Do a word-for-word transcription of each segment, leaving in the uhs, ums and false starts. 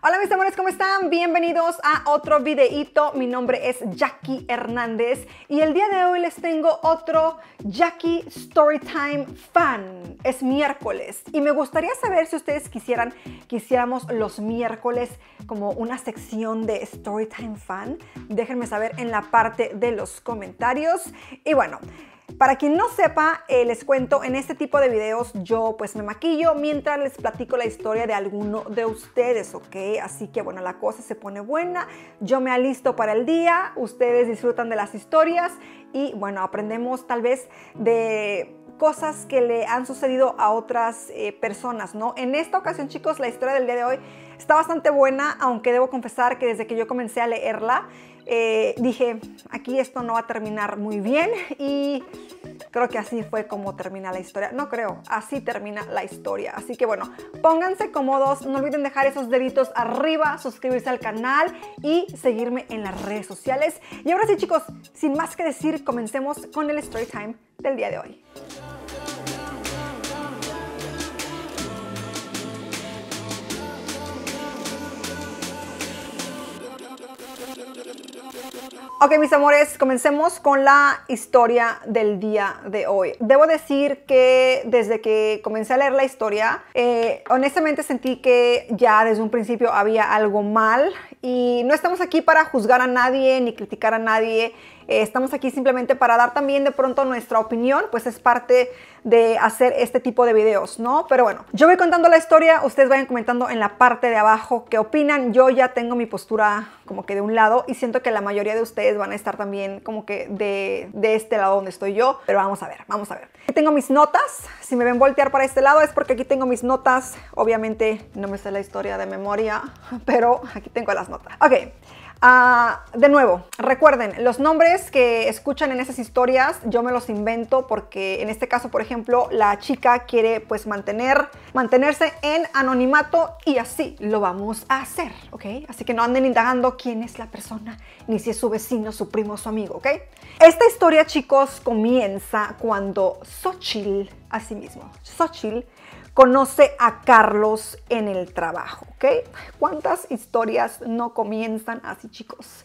Hola mis amores, ¿cómo están? Bienvenidos a otro videíto. Mi nombre es Jackie Hernández y el día de hoy les tengo otro Jackie StoryTime Fan. Es miércoles y me gustaría saber si ustedes quisieran que hiciéramos los miércoles como una sección de StoryTime Fan. Déjenme saber en la parte de los comentarios. Y bueno, para quien no sepa, eh, les cuento, en este tipo de videos yo pues me maquillo mientras les platico la historia de alguno de ustedes, ¿ok? Así que bueno, la cosa se pone buena, yo me alisto para el día, ustedes disfrutan de las historias y bueno, aprendemos tal vez de cosas que le han sucedido a otras eh, personas, ¿no? En esta ocasión, chicos, la historia del día de hoy está bastante buena, aunque debo confesar que desde que yo comencé a leerla, Eh, dije, aquí esto no va a terminar muy bien, y creo que así fue como termina la historia. No creo, así termina la historia. Así que bueno, pónganse cómodos, no olviden dejar esos deditos arriba, suscribirse al canal y seguirme en las redes sociales. Y ahora sí, chicos, sin más que decir, comencemos con el story time del día de hoy. Ok, mis amores, comencemos con la historia del día de hoy. Debo decir que desde que comencé a leer la historia, eh, honestamente sentí que ya desde un principio había algo mal, y no estamos aquí para juzgar a nadie ni criticar a nadie. Eh, estamos aquí simplemente para dar también de pronto nuestra opinión, pues es parte de hacer este tipo de videos, ¿no? Pero bueno, yo voy contando la historia, ustedes vayan comentando en la parte de abajo qué opinan. Yo ya tengo mi postura como que de un lado, y siento que la mayoría de ustedes van a estar también como que de, de este lado donde estoy yo, pero vamos a ver, vamos a ver. Aquí tengo mis notas, si me ven voltear para este lado es porque aquí tengo mis notas. Obviamente no me sé la historia de memoria, pero aquí tengo las notas. Ok. Uh, de nuevo, recuerden, los nombres que escuchan en esas historias yo me los invento, porque en este caso, por ejemplo, la chica quiere pues mantener, mantenerse en anonimato, y así lo vamos a hacer, ¿ok? Así que no anden indagando quién es la persona, ni si es su vecino, su primo, su amigo, ¿ok? Esta historia, chicos, comienza cuando Xochitl, así mismo, Xochitl conoce a Carlos en el trabajo, ¿ok? ¿Cuántas historias no comienzan así, chicos?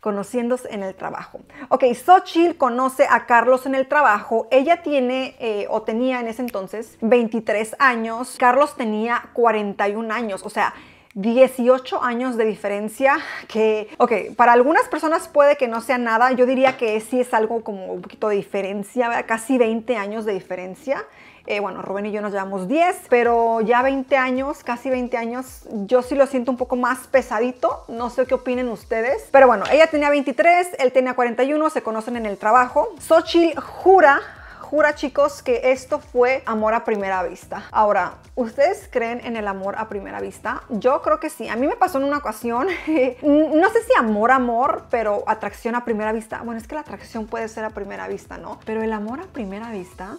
Conociéndose en el trabajo. Ok, Xochitl conoce a Carlos en el trabajo. Ella tiene eh, o tenía en ese entonces veintitrés años. Carlos tenía cuarenta y un años, o sea, dieciocho años de diferencia, que, ok, para algunas personas puede que no sea nada. Yo diría que sí es algo como un poquito de diferencia, ¿verdad? Casi veinte años de diferencia. Eh, bueno, Rubén y yo nos llevamos diez, pero ya veinte años, casi veinte años, yo sí lo siento un poco más pesadito. No sé qué opinen ustedes, pero bueno, ella tenía veintitrés, él tenía cuarenta y uno, se conocen en el trabajo. Xochitl jura, jura chicos, que esto fue amor a primera vista. Ahora, ¿ustedes creen en el amor a primera vista? Yo creo que sí. A mí me pasó en una ocasión, no sé si amor, amor, pero atracción a primera vista. Bueno, es que la atracción puede ser a primera vista, ¿no? Pero el amor a primera vista...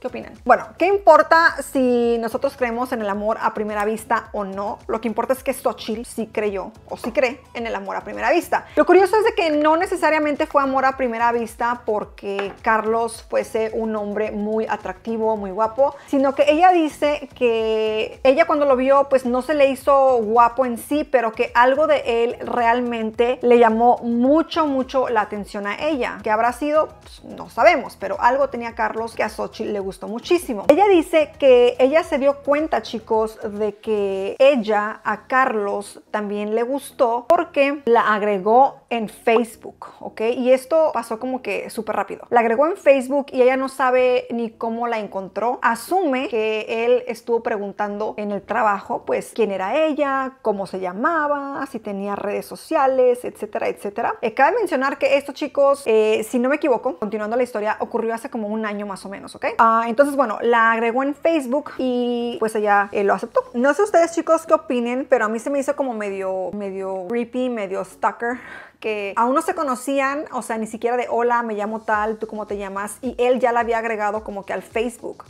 ¿Qué opinan? Bueno, ¿qué importa si nosotros creemos en el amor a primera vista o no? Lo que importa es que Xochitl sí creyó, o sí cree, en el amor a primera vista. Lo curioso es de que no necesariamente fue amor a primera vista porque Carlos fuese un hombre muy atractivo, muy guapo, sino que ella dice que ella cuando lo vio pues no se le hizo guapo en sí, pero que algo de él realmente le llamó mucho, mucho la atención a ella. ¿Qué habrá sido? Pues no sabemos, pero algo tenía Carlos que a Xochitl le gustó. Gustó muchísimo. Ella dice que ella se dio cuenta, chicos, de que ella a Carlos también le gustó porque la agregó en Facebook, ¿ok? Y esto pasó como que súper rápido. La agregó en Facebook y ella no sabe ni cómo la encontró. Asume que él estuvo preguntando en el trabajo, pues, quién era ella, cómo se llamaba, si tenía redes sociales, etcétera, etcétera. Eh, cabe mencionar que esto, chicos, eh, si no me equivoco, continuando la historia, ocurrió hace como un año más o menos, ¿ok? Ah, entonces, bueno, la agregó en Facebook y pues ella eh, lo aceptó. No sé ustedes, chicos, qué opinen, pero a mí se me hizo como medio, medio creepy, medio stalker, que aún no se conocían, o sea, ni siquiera de hola, me llamo tal, tú cómo te llamas, y él ya la había agregado como que al Facebook.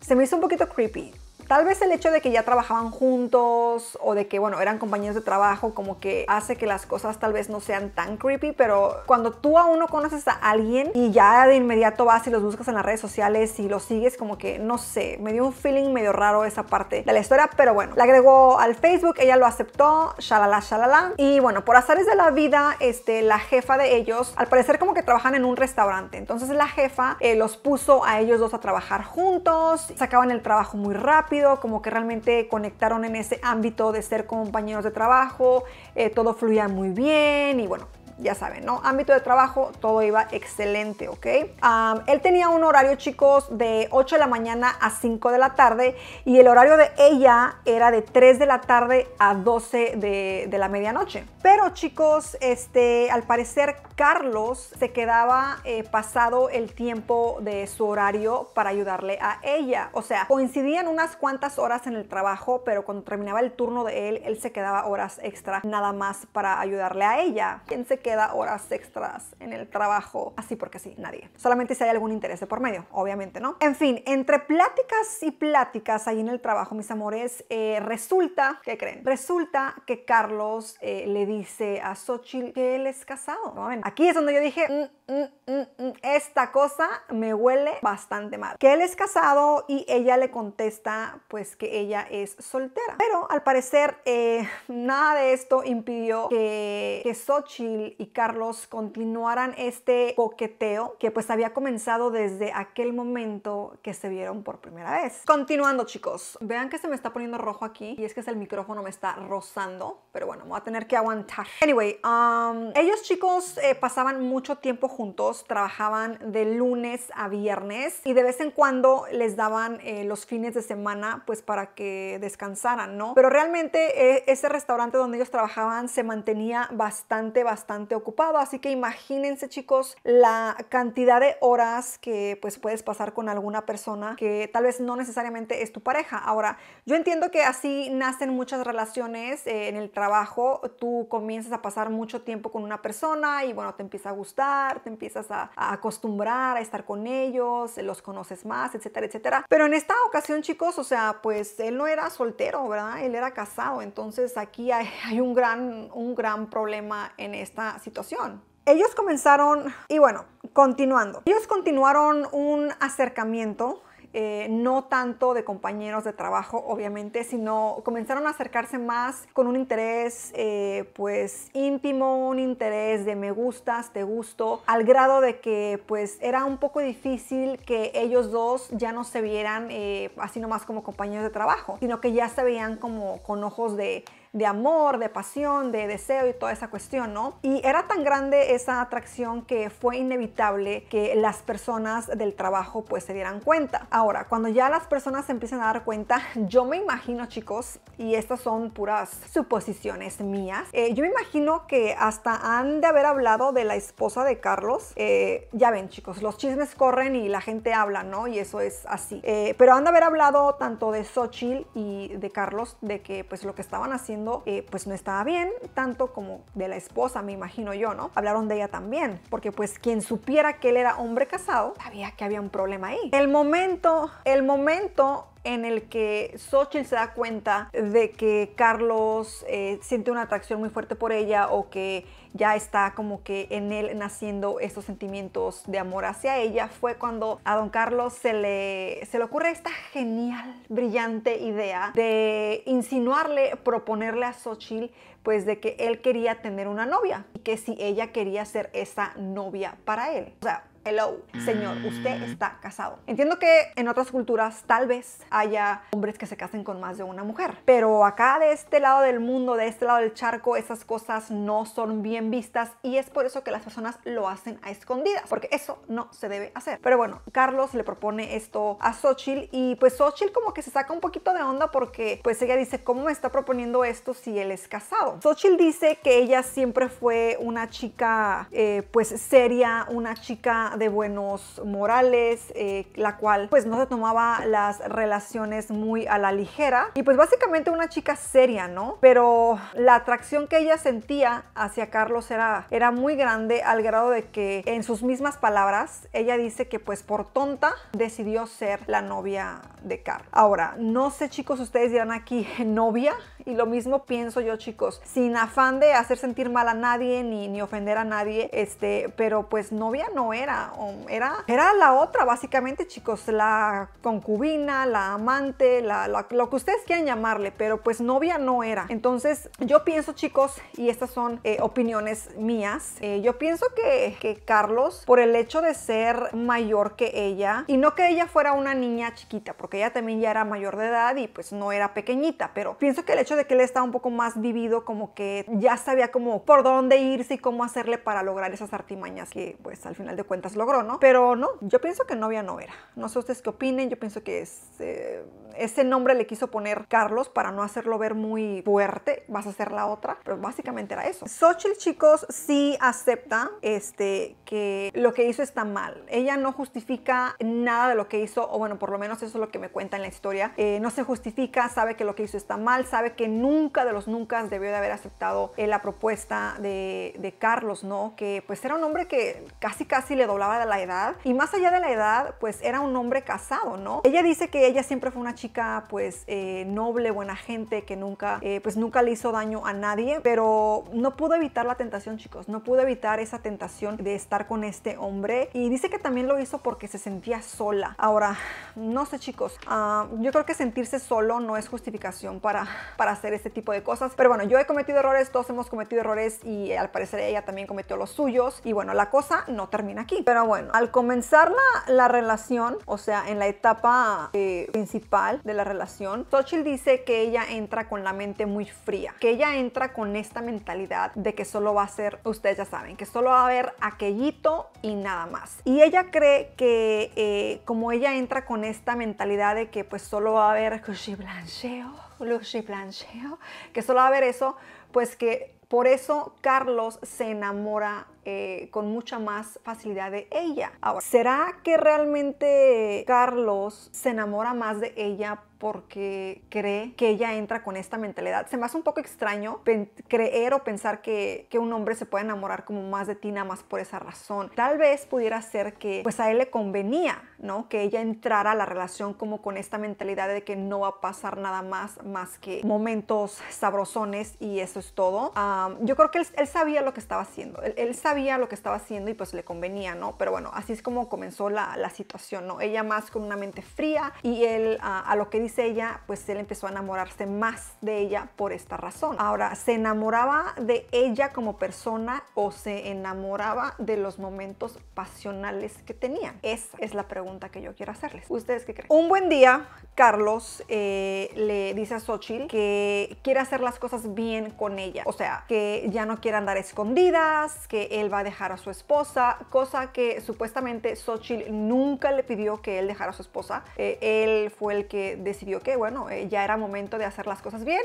Se me hizo un poquito creepy. Tal vez el hecho de que ya trabajaban juntos o de que, bueno, eran compañeros de trabajo, como que hace que las cosas tal vez no sean tan creepy, pero cuando tú aún no conoces a alguien y ya de inmediato vas y los buscas en las redes sociales y los sigues, como que, no sé, me dio un feeling medio raro esa parte de la historia, pero bueno, la agregó al Facebook, ella lo aceptó, shalala, shalala, y bueno, por azares de la vida, este, la jefa de ellos, al parecer como que trabajan en un restaurante, entonces la jefa eh, los puso a ellos dos a trabajar juntos, sacaban el trabajo muy rápido, como que realmente conectaron en ese ámbito de ser compañeros de trabajo, eh, todo fluía muy bien y bueno, ya saben, ¿no? Ámbito de trabajo, todo iba excelente, ¿ok? Um, él tenía un horario, chicos, de ocho de la mañana a cinco de la tarde y el horario de ella era de tres de la tarde a doce de, de la medianoche. Pero, chicos, este, al parecer Carlos se quedaba eh, pasado el tiempo de su horario para ayudarle a ella. O sea, coincidían unas cuantas horas en el trabajo, pero cuando terminaba el turno de él, él se quedaba horas extra nada más para ayudarle a ella. ¿Quién se quedaba queda horas extras en el trabajo así porque sí? Nadie, solamente si hay algún interés de por medio, obviamente, ¿no? En fin, entre pláticas y pláticas ahí en el trabajo, mis amores, eh, resulta, ¿qué creen? Resulta que Carlos eh, le dice a Xochitl que él es casado. ¿No? Aquí es donde yo dije, mm, mm, mm, mm, esta cosa me huele bastante mal, que él es casado, y ella le contesta pues que ella es soltera, pero al parecer eh, nada de esto impidió que, que Xochitl y Carlos continuaran este coqueteo que pues había comenzado desde aquel momento que se vieron por primera vez. Continuando, chicos, vean que se me está poniendo rojo aquí y es que el micrófono me está rozando, pero bueno, me voy a tener que aguantar. Anyway, um, ellos, chicos, eh, pasaban mucho tiempo juntos, trabajaban de lunes a viernes y de vez en cuando les daban eh, los fines de semana pues para que descansaran, ¿no? Pero realmente eh, ese restaurante donde ellos trabajaban se mantenía bastante, bastante ocupado, así que imagínense, chicos, la cantidad de horas que pues puedes pasar con alguna persona que tal vez no necesariamente es tu pareja. Ahora, yo entiendo que así nacen muchas relaciones eh, en el trabajo, tú comienzas a pasar mucho tiempo con una persona y bueno, te empieza a gustar, te empiezas a, a acostumbrar a estar con ellos, los conoces más, etcétera, etcétera, pero en esta ocasión, chicos, o sea, pues él no era soltero, ¿verdad? Él era casado, entonces aquí hay, hay un gran, un gran problema en esta situación. Ellos comenzaron, y bueno, continuando, ellos continuaron un acercamiento, eh, no tanto de compañeros de trabajo, obviamente, sino comenzaron a acercarse más con un interés eh, pues íntimo, un interés de me gustas, te gusto, al grado de que pues era un poco difícil que ellos dos ya no se vieran eh, así nomás como compañeros de trabajo, sino que ya se veían como con ojos de de amor, de pasión, de deseo y toda esa cuestión, ¿no? Y era tan grande esa atracción que fue inevitable que las personas del trabajo pues se dieran cuenta. Ahora, cuando ya las personas se empiezan a dar cuenta, yo me imagino, chicos, y estas son puras suposiciones mías, eh, yo me imagino que hasta han de haber hablado de la esposa de Carlos. Eh, ya ven, chicos, los chismes corren y la gente habla, ¿no? Y eso es así. Eh, pero han de haber hablado tanto de Xochitl y de Carlos, de que pues lo que estaban haciendo Eh, pues no estaba bien, tanto como de la esposa, me imagino yo, ¿no? Hablaron de ella también, porque pues quien supiera que él era hombre casado, sabía que había un problema ahí. El momento, el momento en el que Xochitl se da cuenta de que Carlos eh, siente una atracción muy fuerte por ella, o que ya está como que en él naciendo estos sentimientos de amor hacia ella, fue cuando a don Carlos se le, se le ocurre esta genial, brillante idea de insinuarle, proponerle a Xochitl pues de que él quería tener una novia y que si ella quería ser esa novia para él. O sea, hello, señor, usted está casado. Entiendo que en otras culturas tal vez haya hombres que se casen con más de una mujer, pero acá de este lado del mundo, de este lado del charco, esas cosas no son bien vistas y es por eso que las personas lo hacen a escondidas, porque eso no se debe hacer. Pero bueno, Carlos le propone esto a Xochitl y pues Xochitl como que se saca un poquito de onda porque pues ella dice, ¿cómo me está proponiendo esto si él es casado? Xochitl dice que ella siempre fue una chica eh, pues seria, una chica persona de buenos morales, eh, la cual pues no se tomaba las relaciones muy a la ligera y pues básicamente una chica seria, ¿no? Pero la atracción que ella sentía hacia Carlos era, era muy grande, al grado de que en sus mismas palabras ella dice que pues por tonta decidió ser la novia de Carlos. Ahora, no sé chicos, ustedes dirán aquí novia, y lo mismo pienso yo chicos, sin afán de hacer sentir mal a nadie ni, ni ofender a nadie, este, pero pues novia no era, era, era la otra básicamente chicos, la concubina, la amante, la, la, lo que ustedes quieran llamarle, pero pues novia no era. Entonces yo pienso chicos, y estas son eh, opiniones mías, eh, yo pienso que, que Carlos, por el hecho de ser mayor que ella, y no que ella fuera una niña chiquita, porque ella también ya era mayor de edad y pues no era pequeñita, pero pienso que el hecho de que él estaba un poco más vivido, como que ya sabía como por dónde irse y cómo hacerle para lograr esas artimañas que pues al final de cuentas logró, ¿no? Pero no, yo pienso que novia no era. No sé ustedes qué opinen, yo pienso que es, eh, ese nombre le quiso poner Carlos para no hacerlo ver muy fuerte, vas a ser la otra, pero básicamente era eso. Xochitl chicos sí acepta este, que lo que hizo está mal, ella no justifica nada de lo que hizo, o bueno, por lo menos eso es lo que me cuenta en la historia, eh, no se justifica, sabe que lo que hizo está mal, sabe que nunca de los nunca debió de haber aceptado eh, la propuesta de, de Carlos, ¿no? Que pues era un hombre que casi casi le doblaba de la edad, y más allá de la edad, pues era un hombre casado, ¿no? Ella dice que ella siempre fue una chica pues eh, noble, buena gente, que nunca, eh, pues nunca le hizo daño a nadie, pero no pudo evitar la tentación chicos, no pudo evitar esa tentación de estar con este hombre, y dice que también lo hizo porque se sentía sola. Ahora, no sé chicos, uh, yo creo que sentirse solo no es justificación para, para hacer este tipo de cosas, pero bueno, yo he cometido errores, todos hemos cometido errores, y al parecer ella también cometió los suyos, y bueno, la cosa no termina aquí. Pero bueno, al comenzar la, la relación, o sea, en la etapa eh, principal de la relación, Xochitl dice que ella entra con la mente muy fría, que ella entra con esta mentalidad de que solo va a ser, ustedes ya saben, que solo va a haber aquellito y nada más, y ella cree que eh, como ella entra con esta mentalidad de que pues solo va a haber cuchiblancheo, cuchiblancheo, que solo va a haber eso, pues que por eso Carlos se enamora Eh, con mucha más facilidad de ella. Ahora, ¿será que realmente Carlos se enamora más de ella porque cree que ella entra con esta mentalidad? Se me hace un poco extraño creer o pensar que, que un hombre se puede enamorar como más de ti nada más por esa razón. Tal vez pudiera ser que pues a él le convenía, ¿no? Que ella entrara a la relación como con esta mentalidad de que no va a pasar nada más más que momentos sabrosones y eso es todo. Um, yo creo que él, él sabía lo que estaba haciendo. Él, él sabía sabía lo que estaba haciendo y pues le convenía, ¿no? Pero bueno, así es como comenzó la, la situación, ¿no? Ella más con una mente fría, y él, a, a lo que dice ella, pues él empezó a enamorarse más de ella por esta razón. Ahora, ¿se enamoraba de ella como persona o se enamoraba de los momentos pasionales que tenían? Esa es la pregunta que yo quiero hacerles. ¿Ustedes qué creen? Un buen día, Carlos eh, le dice a Xochitl que quiere hacer las cosas bien con ella, o sea, que ya no quiere andar escondidas, que él va a dejar a su esposa, cosa que supuestamente Xochitl nunca le pidió que él dejara a su esposa. Eh, él fue el que decidió que, bueno, eh, ya era momento de hacer las cosas bien.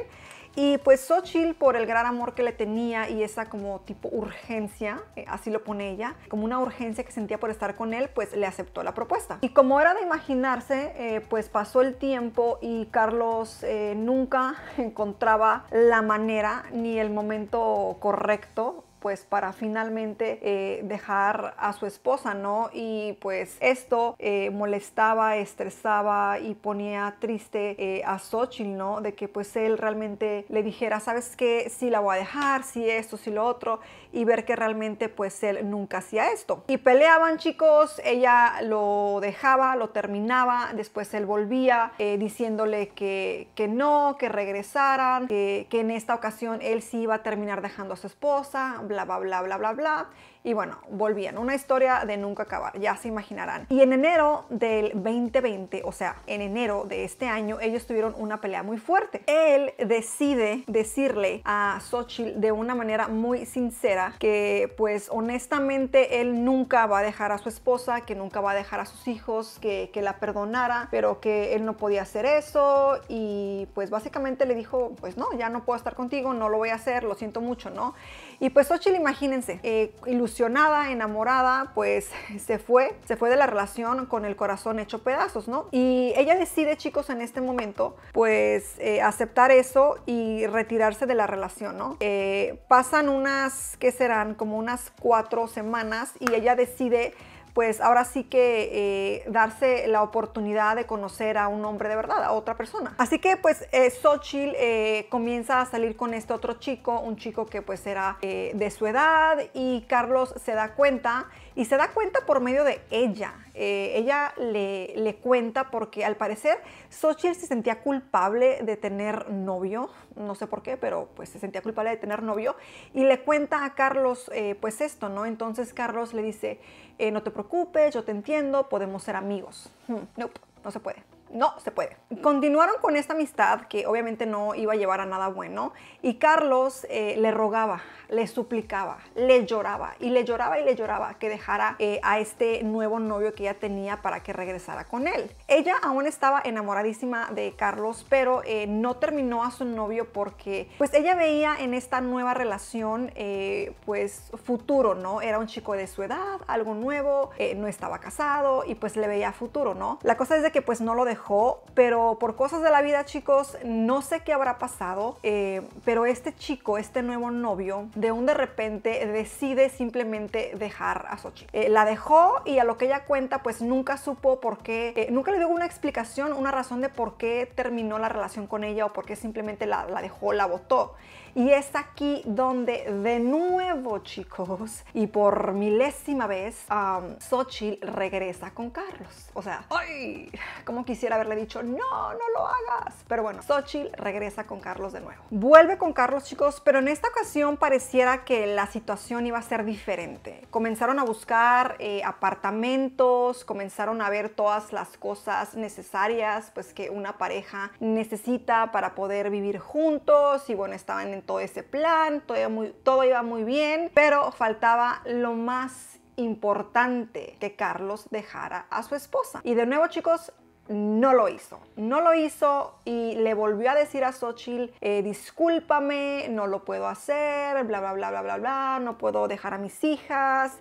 Y pues Xochitl, por el gran amor que le tenía y esa como tipo urgencia, eh, así lo pone ella, como una urgencia que sentía por estar con él, pues le aceptó la propuesta. Y como era de imaginarse, eh, pues pasó el tiempo y Carlos eh, nunca encontraba la manera ni el momento correcto pues para finalmente eh, dejar a su esposa, ¿no? Y pues esto eh, molestaba, estresaba y ponía triste eh, a Xochitl, ¿no? De que pues él realmente le dijera, ¿sabes qué? Sí la voy a dejar, sí esto, sí lo otro, y ver que realmente pues él nunca hacía esto. Y peleaban chicos, ella lo dejaba, lo terminaba, después él volvía eh, diciéndole que, que no, que regresaran, que, que en esta ocasión él sí iba a terminar dejando a su esposa, bla, bla, bla, bla, bla, bla. Y bueno, volvían. Una historia de nunca acabar, ya se imaginarán. Y en enero del veinte veinte, o sea, en enero de este año, ellos tuvieron una pelea muy fuerte. Él decide decirle a Xochitl de una manera muy sincera que pues honestamente él nunca va a dejar a su esposa, que nunca va a dejar a sus hijos, que, que la perdonara, pero que él no podía hacer eso. Y pues básicamente le dijo, pues no, ya no puedo estar contigo, no lo voy a hacer, lo siento mucho, ¿no? Y pues Xochitl Xochitl, imagínense, eh, ilusionada, enamorada, pues se fue, se fue de la relación con el corazón hecho pedazos, ¿no? Y ella decide, chicos, en este momento, pues eh, aceptar eso y retirarse de la relación, ¿no? Eh, pasan unas, ¿qué serán? Como unas cuatro semanas y ella decide, pues ahora sí que eh, darse la oportunidad de conocer a un hombre de verdad, a otra persona. Así que pues eh, Xochitl eh, comienza a salir con este otro chico, un chico que pues era eh, de su edad, y Carlos se da cuenta, y se da cuenta por medio de ella. Eh, ella le, le cuenta porque al parecer Xochitl se sentía culpable de tener novio, no sé por qué, pero pues se sentía culpable de tener novio, y le cuenta a Carlos eh, pues esto, ¿no? Entonces Carlos le dice, eh, no te preocupes, yo te entiendo, podemos ser amigos. Hmm, nope, no se puede. No se puede. Continuaron con esta amistad que obviamente no iba a llevar a nada bueno, y Carlos eh, le rogaba, le suplicaba, le lloraba y le lloraba y le lloraba que dejara eh, a este nuevo novio que ella tenía para que regresara con él. Ella aún estaba enamoradísima de Carlos, pero eh, no terminó a su novio porque pues ella veía en esta nueva relación eh, pues futuro, ¿no? Era un chico de su edad, algo nuevo, eh, no estaba casado y pues le veía futuro, ¿no? La cosa es de que pues no lo dejó, pero por cosas de la vida, chicos, no sé qué habrá pasado, eh, pero este chico, este nuevo novio, de un de repente decide simplemente dejar a Xochitl. Eh, la dejó, y a lo que ella cuenta, pues nunca supo por qué, eh, nunca le dio una explicación, una razón de por qué terminó la relación con ella o por qué simplemente la, la dejó, la botó. Y es aquí donde de nuevo, chicos, y por milésima vez, um, Xochitl regresa con Carlos. O sea, ¡ay! Como quisiera haberle dicho, no, no lo hagas. Pero bueno, Xochitl regresa con Carlos de nuevo. Vuelve con Carlos, chicos, pero en esta ocasión pareciera que la situación iba a ser diferente. Comenzaron a buscar eh, apartamentos, comenzaron a ver todas las cosas necesarias, pues que una pareja necesita para poder vivir juntos, y bueno, estaban en todo ese plan, todo iba muy, todo iba muy bien, pero faltaba lo más importante, que Carlos dejara a su esposa. Y de nuevo, chicos, no lo hizo, no lo hizo y le volvió a decir a Xochitl, eh, discúlpame, no lo puedo hacer, bla, bla, bla, bla, bla, bla, no puedo dejar a mis hijas.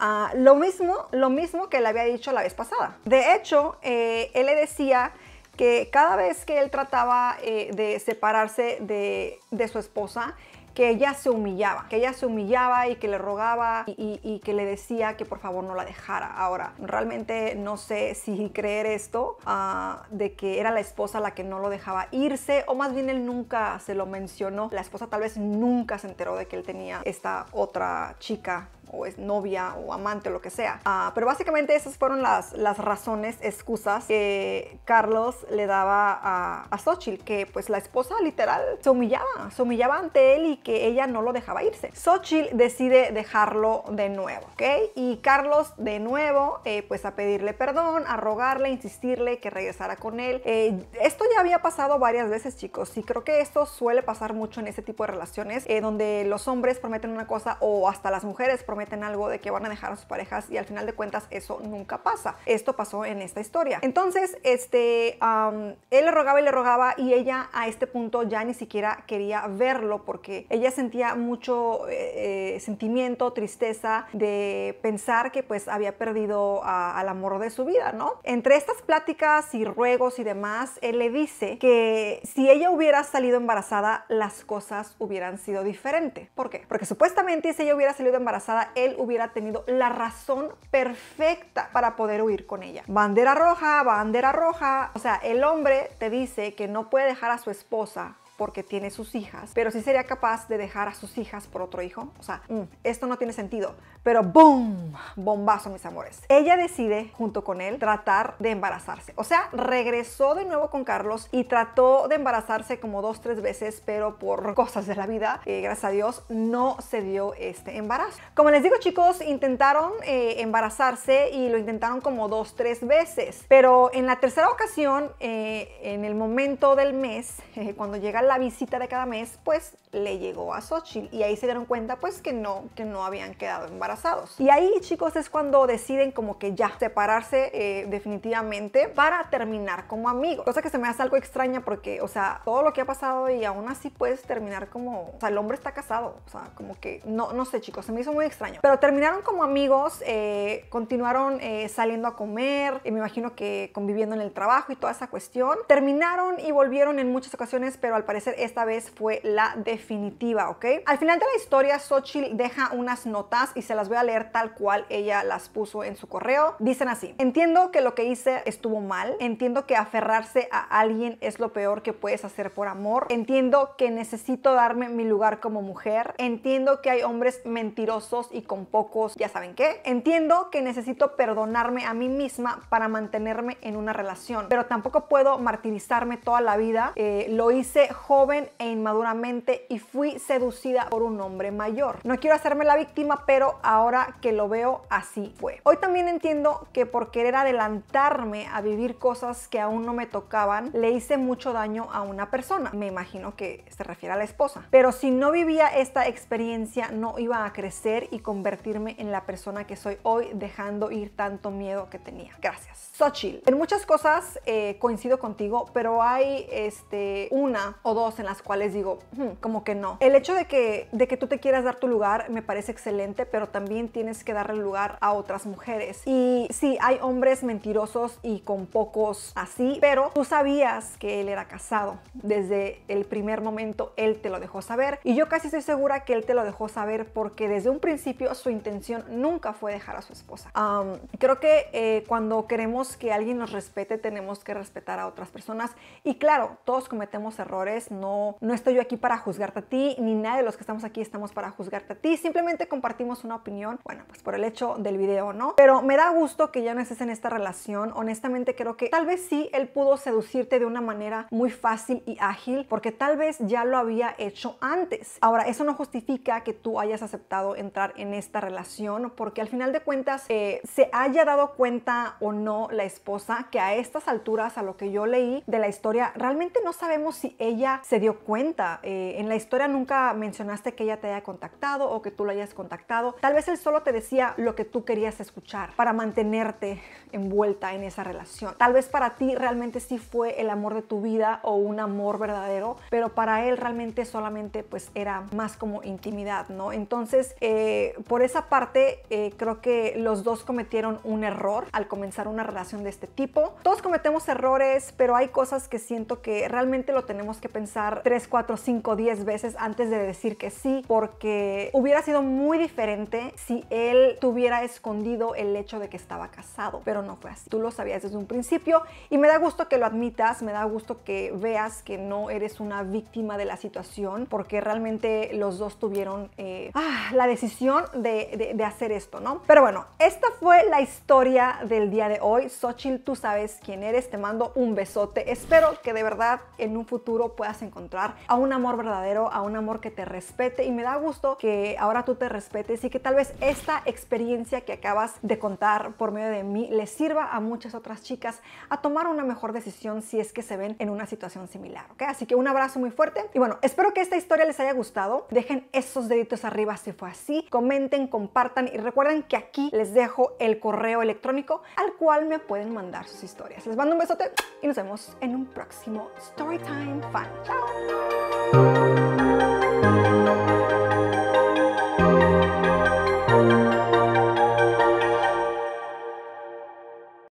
Uh, lo mismo, lo mismo que le había dicho la vez pasada. De hecho, eh, él le decía que cada vez que él trataba eh, de separarse de, de su esposa, que ella se humillaba, que ella se humillaba y que le rogaba y, y, y que le decía que por favor no la dejara. Ahora, realmente no sé si creer esto, uh, de que era la esposa la que no lo dejaba irse, o más bien él nunca se lo mencionó. La esposa tal vez nunca se enteró de que él tenía esta otra chica, o es novia o amante o lo que sea. Uh, pero básicamente esas fueron las, las razones, excusas que Carlos le daba a, a Xochitl, que pues la esposa literal se humillaba, se humillaba ante él y que ella no lo dejaba irse. Xochitl decide dejarlo de nuevo, ¿ok? Y Carlos de nuevo, eh, pues a pedirle perdón, a rogarle, a insistirle que regresara con él. Eh, esto ya había pasado varias veces, chicos, y creo que esto suele pasar mucho en este tipo de relaciones, eh, donde los hombres prometen una cosa, o hasta las mujeres prometen meten algo de que van a dejar a sus parejas, y al final de cuentas eso nunca pasa. Esto pasó en esta historia. Entonces, este, um, él le rogaba y le rogaba, y ella a este punto ya ni siquiera quería verlo porque ella sentía mucho eh, sentimiento, tristeza de pensar que pues había perdido a, al amor de su vida, ¿no? Entre estas pláticas y ruegos y demás, él le dice que si ella hubiera salido embarazada, las cosas hubieran sido diferentes. ¿Por qué? Porque supuestamente si ella hubiera salido embarazada, él hubiera tenido la razón perfecta para poder huir con ella. Bandera roja, bandera roja. O sea, el hombre te dice que no puede dejar a su esposa porque tiene sus hijas, pero sí sería capaz de dejar a sus hijas por otro hijo. O sea, mm, esto no tiene sentido. Pero ¡boom! Bombazo, mis amores. Ella decide, junto con él, tratar de embarazarse. O sea, regresó de nuevo con Carlos y trató de embarazarse como dos, tres veces, pero por cosas de la vida, eh, gracias a Dios, no se dio este embarazo. Como les digo, chicos, intentaron eh, embarazarse, y lo intentaron como dos, tres veces. Pero en la tercera ocasión, eh, en el momento del mes, eh, cuando llega la visita de cada mes, pues le llegó a Xochitl, y ahí se dieron cuenta pues que no, que no habían quedado embarazados. Y ahí, chicos, es cuando deciden como que ya separarse eh, definitivamente para terminar como amigos, cosa que se me hace algo extraña porque, o sea, todo lo que ha pasado y aún así puedes terminar como, o sea, el hombre está casado, o sea, como que no, no sé, chicos, se me hizo muy extraño. Pero terminaron como amigos, eh, continuaron eh, saliendo a comer, eh, me imagino que conviviendo en el trabajo y toda esa cuestión. Terminaron y volvieron en muchas ocasiones, pero al parecer esta vez fue la definitiva, ¿ok? Al final de la historia, Xochitl deja unas notas y se las voy a leer tal cual ella las puso en su correo. Dicen así: entiendo que lo que hice estuvo mal, entiendo que aferrarse a alguien es lo peor que puedes hacer por amor, entiendo que necesito darme mi lugar como mujer, entiendo que hay hombres mentirosos y con pocos, ya saben qué, entiendo que necesito perdonarme a mí misma para mantenerme en una relación, pero tampoco puedo martirizarme toda la vida, eh, lo hice joven e inmaduramente y fui seducida por un hombre mayor, no quiero hacerme la víctima, pero ahora que lo veo así fue. Hoy también entiendo que por querer adelantarme a vivir cosas que aún no me tocaban, le hice mucho daño a una persona, me imagino que se refiere a la esposa, pero si no vivía esta experiencia no iba a crecer y convertirme en la persona que soy hoy, dejando ir tanto miedo que tenía. Gracias. Xochitl, en muchas cosas eh, coincido contigo, pero hay este, una o dos en las cuales digo, hmm, como que no. El hecho de que, de que tú te quieras dar tu lugar me parece excelente, pero también tienes que darle lugar a otras mujeres. Y sí, hay hombres mentirosos y con pocos así, pero tú sabías que él era casado. Desde el primer momento él te lo dejó saber, y yo casi estoy segura que él te lo dejó saber porque desde un principio su intención nunca fue dejar a su esposa. Um, creo que eh, cuando queremos que alguien nos respete, tenemos que respetar a otras personas, y claro, todos cometemos errores, no, no estoy yo aquí para juzgarte a ti, ni nadie de los que estamos aquí estamos para juzgarte a ti, simplemente compartimos una opinión, bueno, pues por el hecho del video, ¿no? Pero me da gusto que ya no estés en esta relación, honestamente creo que tal vez sí, él pudo seducirte de una manera muy fácil y ágil, porque tal vez ya lo había hecho antes. Ahora, eso no justifica que tú hayas aceptado entrar en esta relación, porque al final de cuentas, eh, se haya dado cuenta o no la esposa, que a estas alturas, a lo que yo leí de la historia, realmente no sabemos si ella se dio cuenta. Eh, en la historia nunca mencionaste que ella te haya contactado o que tú lo hayas contactado. Tal vez él solo te decía lo que tú querías escuchar para mantenerte envuelta en esa relación. Tal vez para ti realmente sí fue el amor de tu vida o un amor verdadero, pero para él realmente solamente pues era más como intimidad, ¿no? Entonces, eh, por esa parte, eh, creo que los dos cometieron un error al comenzar una relación de este tipo. Todos cometemos errores, pero hay cosas que siento que realmente lo tenemos que pensar tres, cuatro, cinco, diez veces antes de decir que sí, porque hubiera sido muy diferente si él tuviera escondido el hecho de que estaba casado, pero no fue así. Tú lo sabías desde un principio, y me da gusto que lo admitas, me da gusto que veas que no eres una víctima de la situación, porque realmente los dos tuvieron eh, ah, la decisión de, de, de hacer esto, ¿no? Pero bueno, esta fue la historia del día de hoy. Xochitl, tú sabes quién eres, te mando un besote, espero que de verdad en un futuro puedas encontrar a un amor verdadero, a un amor que te respete, y me da gusto que ahora tú te respetes y que tal vez esta experiencia que acabas de contar por medio de mí les sirva a muchas otras chicas a tomar una mejor decisión si es que se ven en una situación similar, ¿ok? Así que un abrazo muy fuerte, y bueno, espero que esta historia les haya gustado, dejen esos deditos arriba si fue así, comenten, compartan, y recuerden que aquí les dejo el correo electrónico al cual me pueden mandar sus historias. Les mando un besote y nos vemos en un próximo Storytime Fan. ¡Chao!